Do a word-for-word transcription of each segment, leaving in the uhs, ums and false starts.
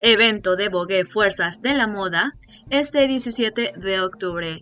Evento de Vogue Fuerzas de la Moda, este diecisiete de octubre.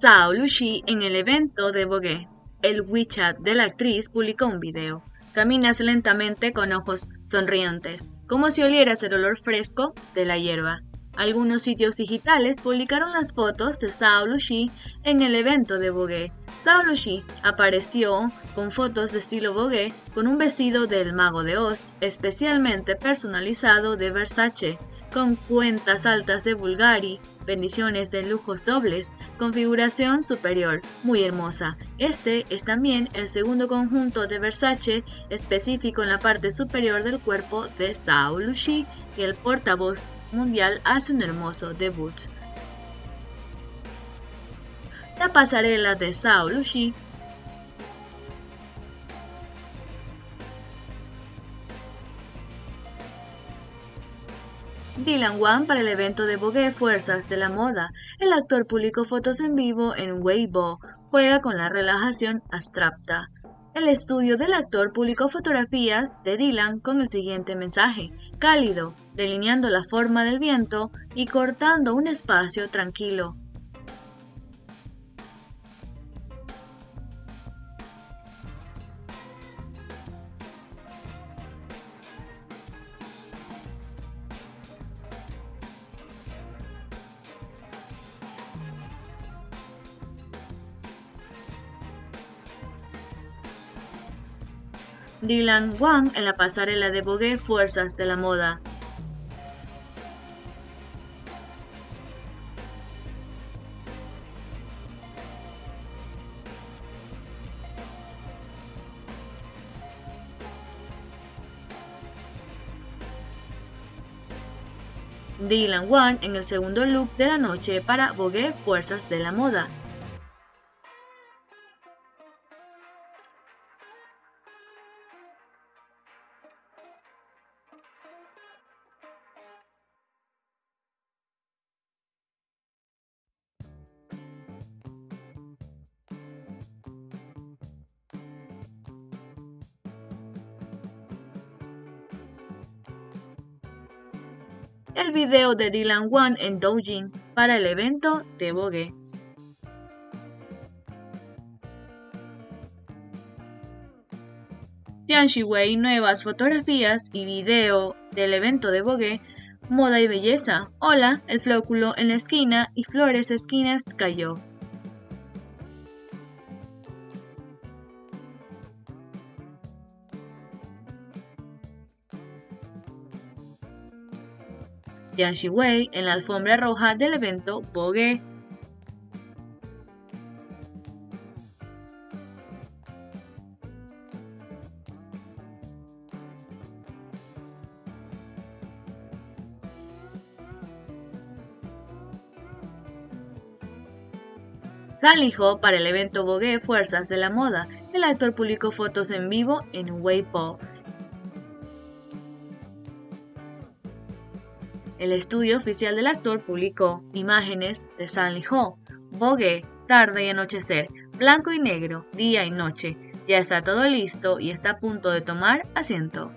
Zhao Lushi en el evento de Vogue. El WeChat de la actriz publicó un video. Caminas lentamente con ojos sonrientes, como si olieras el olor fresco de la hierba. Algunos sitios digitales publicaron las fotos de Zhao Lushi en el evento de Vogue. Zhao Lushi apareció con fotos de estilo Vogue con un vestido del Mago de Oz, especialmente personalizado de Versace, con cuentas altas de Bulgari, bendiciones de lujos dobles, configuración superior, muy hermosa. Este es también el segundo conjunto de Versace específico en la parte superior del cuerpo de Zhao Lushi, y el portavoz mundial hace un hermoso debut. La pasarela de Zhao Lushi Dylan Wang para el evento de Vogue Fuerzas de la Moda. El actor publicó fotos en vivo en Weibo. Juega con la relajación abstracta. El estudio del actor publicó fotografías de Dylan con el siguiente mensaje: cálido, delineando la forma del viento y cortando un espacio tranquilo. Dylan Wang en la pasarela de Vogue Fuerzas de la Moda. Dylan Wang en el segundo look de la noche para Vogue Fuerzas de la Moda. El video de Dylan Wang en Douyin para el evento de Vogue. Jiang Shiwei, nuevas fotografías y video del evento de Vogue, moda y belleza. Hola, el flóculo en la esquina y flores esquinas cayó. Jiang Shiwei en la alfombra roja del evento Vogue. Sally Ho para el evento Vogue Fuerzas de la Moda. El actor publicó fotos en vivo en Weibo. El estudio oficial del actor publicó imágenes de Sally Ho. Vogue, tarde y anochecer, blanco y negro, día y noche. Ya está todo listo y está a punto de tomar asiento.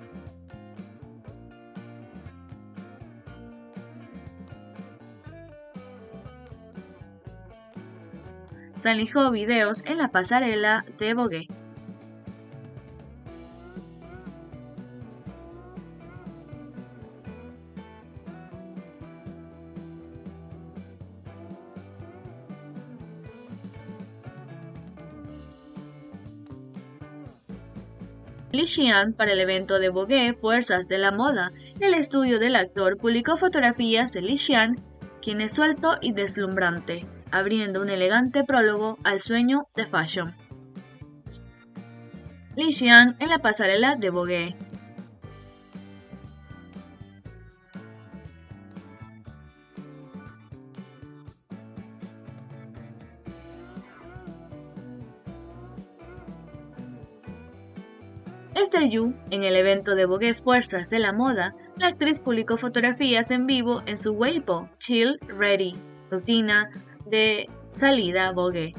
Sally Ho videos en la pasarela de Vogue. Li Xian para el evento de Vogue Fuerzas de la Moda. El estudio del actor publicó fotografías de Li Xian, quien es suelto y deslumbrante, abriendo un elegante prólogo al sueño de fashion. Li Xian en la pasarela de Vogue. Esther Yu en el evento de Vogue Fuerzas de la Moda. La actriz publicó fotografías en vivo en su Weibo Chill Ready, rutina de salida Vogue.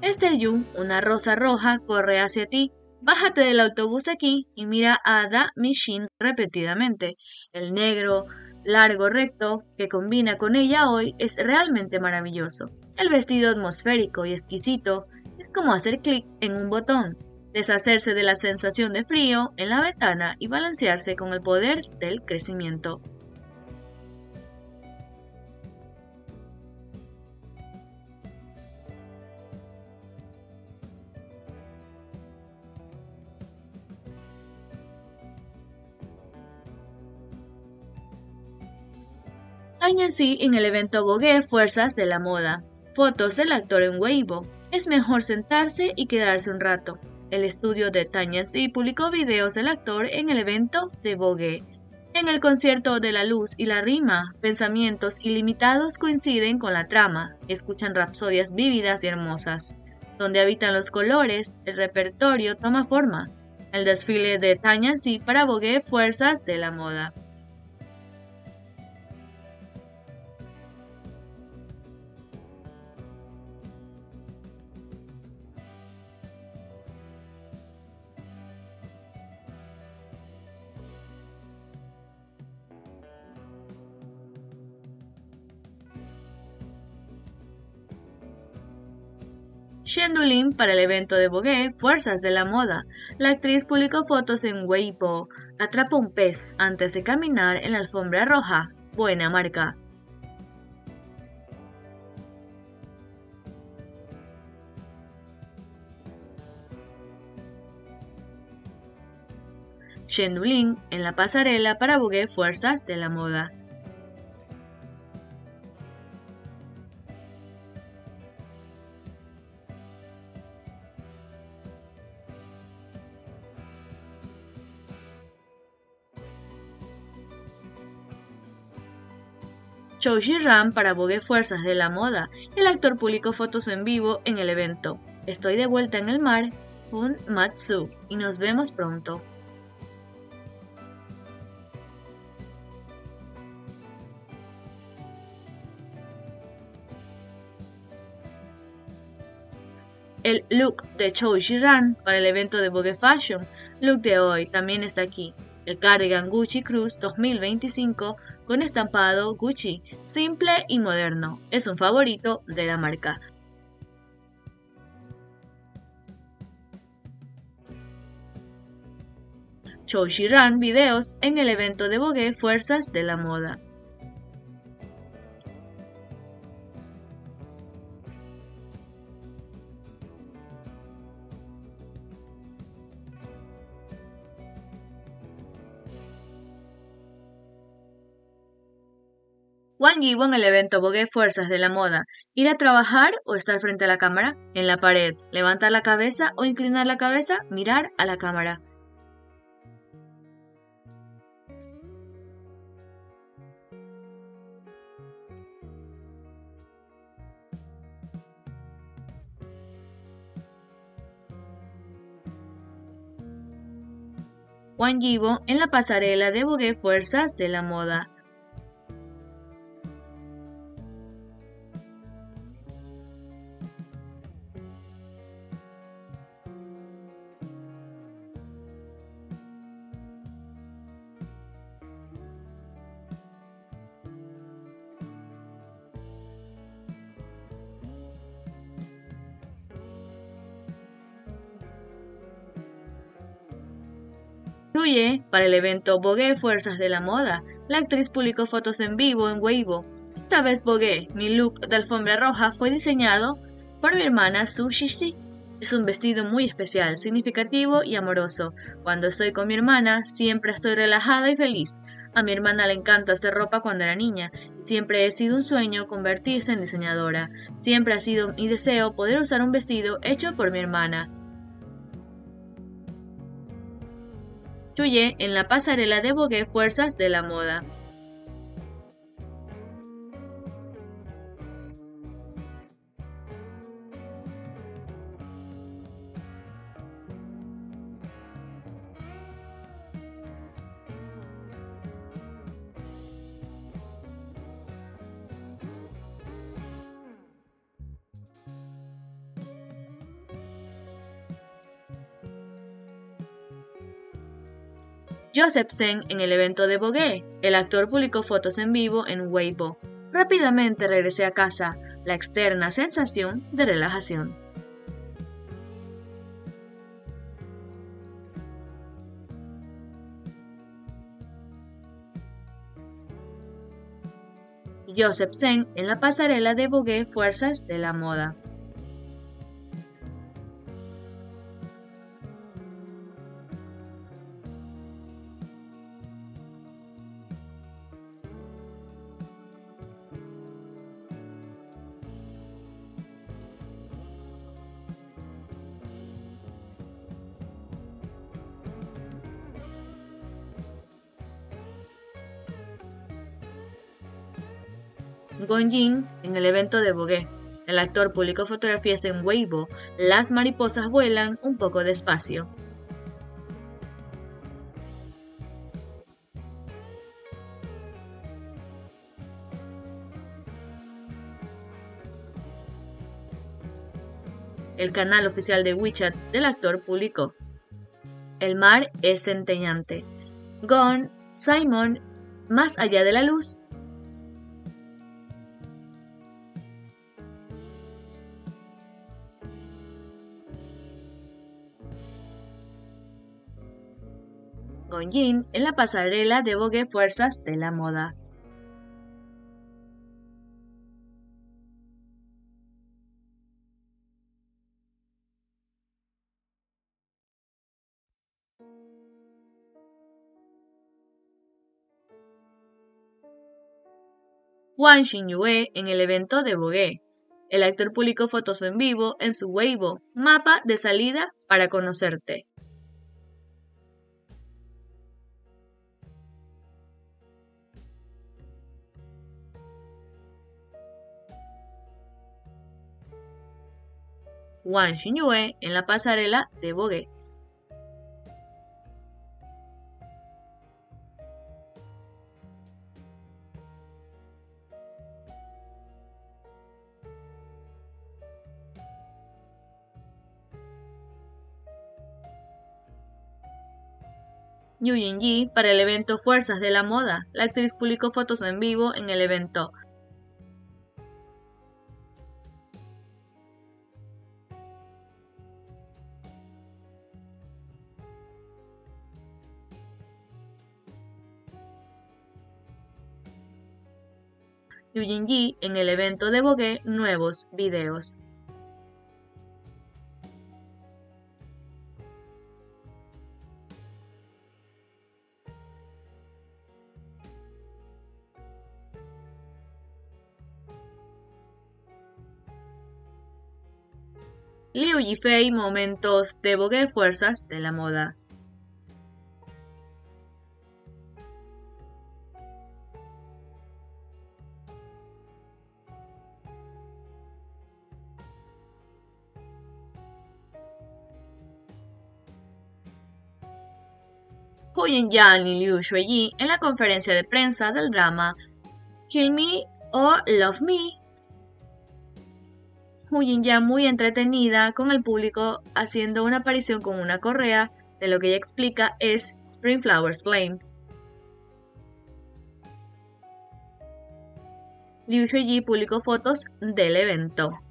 Este Yun, una rosa roja, corre hacia ti. Bájate del autobús aquí y mira a Da Mishin repetidamente. El negro largo recto que combina con ella hoy es realmente maravilloso. El vestido atmosférico y exquisito es como hacer clic en un botón, deshacerse de la sensación de frío en la ventana y balancearse con el poder del crecimiento. Añasí en el evento Vogue Fuerzas de la Moda. Fotos del actor en Weibo. Es mejor sentarse y quedarse un rato. El estudio de Tanyansi publicó videos del actor en el evento de Vogue. En el concierto de la luz y la rima, pensamientos ilimitados coinciden con la trama. Escuchan rapsodias vívidas y hermosas. Donde habitan los colores, el repertorio toma forma. El desfile de Tanyansi para Vogue Fuerzas de la Moda. Shendulin para el evento de Vogue, Fuerzas de la Moda. La actriz publicó fotos en Weibo. Atrapa un pez antes de caminar en la alfombra roja. Buena marca. Shendulin en la pasarela para Vogue, Fuerzas de la Moda. Chou Ji-ram para Vogue Fuerzas de la Moda. El actor publicó fotos en vivo en el evento. Estoy de vuelta en el mar, Fun Matsu, y nos vemos pronto. El look de Chou Ji-ram para el evento de Vogue Fashion, look de hoy, también está aquí. El cardigan Gucci Cruise dos mil veinticinco con estampado Gucci, simple y moderno, es un favorito de la marca. Chou Ji-ram videos en el evento de Vogue Fuerzas de la Moda. Wang Yibo en el evento Vogue Fuerzas de la Moda. Ir a trabajar o estar frente a la cámara, en la pared, levantar la cabeza o inclinar la cabeza, mirar a la cámara. Wang Yibo en la pasarela de Vogue Fuerzas de la Moda. Para el evento Vogue Fuerzas de la Moda, la actriz publicó fotos en vivo en Weibo. Esta vez Vogue, mi look de alfombra roja fue diseñado por mi hermana Su Shishi. Es un vestido muy especial, significativo y amoroso. Cuando estoy con mi hermana, siempre estoy relajada y feliz. A mi hermana le encanta hacer ropa cuando era niña. Siempre ha sido un sueño convertirse en diseñadora. Siempre ha sido mi deseo poder usar un vestido hecho por mi hermana. Yuye en la pasarela de Vogue Fuerzas de la Moda. Josephsen en el evento de Vogue. El actor publicó fotos en vivo en Weibo. Rápidamente regresé a casa, la externa sensación de relajación. Josephsen en la pasarela de Vogue, Fuerzas de la Moda. Gong Jin en el evento de Vogue. El actor publicó fotografías en Weibo. Las mariposas vuelan un poco despacio. El canal oficial de WeChat del actor publicó: el mar es centelleante. Gone, Simon, más allá de la luz. Gong Jin en la pasarela de Vogue, Fuerzas de la Moda. Wang Xinyue en el evento de Vogue. El actor publicó fotos en vivo en su Weibo, mapa de salida para conocerte. Wang Xinyue en la pasarela de Vogue. Yu Yinji para el evento Fuerzas de la Moda. La actriz publicó fotos en vivo en el evento. Yu Yinji en el evento de Vogue, nuevos videos. Liu Yifei, momentos de Vogue, Fuerzas de la Moda. Hu Yanyan y Liu Shueyi en la conferencia de prensa del drama Kill Me or Love Me. Hu Yanyan muy entretenida con el público haciendo una aparición con una correa de lo que ella explica es Spring Flowers Flame. Liu Shueyi publicó fotos del evento.